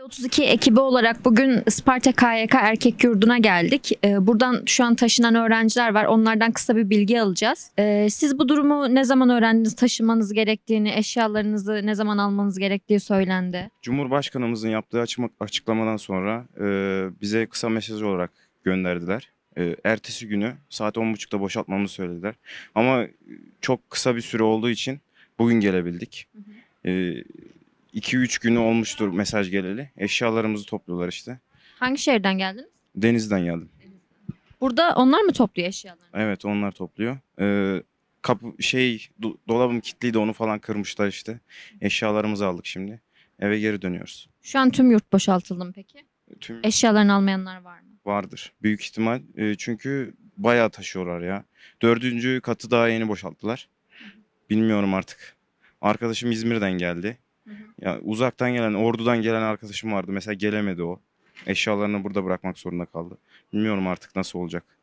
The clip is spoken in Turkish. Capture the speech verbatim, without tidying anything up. otuz iki ekibi olarak bugün Isparta K Y K Erkek Yurdu'na geldik. Buradan şu an taşınan öğrenciler var. Onlardan kısa bir bilgi alacağız. Siz bu durumu ne zaman öğrendiniz, taşınmanız gerektiğini, eşyalarınızı ne zaman almanız gerektiği söylendi? Cumhurbaşkanımızın yaptığı açıklamadan sonra bize kısa mesaj olarak gönderdiler. Ertesi günü saat on buçukta boşaltmamızı söylediler. Ama çok kısa bir süre olduğu için bugün gelebildik. Hı hı. iki üç günü olmuştur mesaj geleli. Eşyalarımızı topluyorlar işte. Hangi şehirden geldiniz? Denizden geldim. Denizden. Burada onlar mı topluyor eşyalarını? Evet, onlar topluyor. Ee, kapı şey do dolabım kilitliydi, onu falan kırmışlar işte. Eşyalarımızı aldık şimdi. Eve geri dönüyoruz. Şu an tüm yurt boşaltıldı mı peki? Tüm... Eşyalarını almayanlar var mı? Vardır. Büyük ihtimal. E, çünkü bayağı taşıyorlar ya. Dördüncü katı daha yeni boşalttılar. Bilmiyorum artık. Arkadaşım İzmir'den geldi. Hı hı. Ya uzaktan gelen, Ordu'dan gelen arkadaşım vardı. Mesela gelemedi o. Eşyalarını burada bırakmak zorunda kaldı. Bilmiyorum artık nasıl olacak.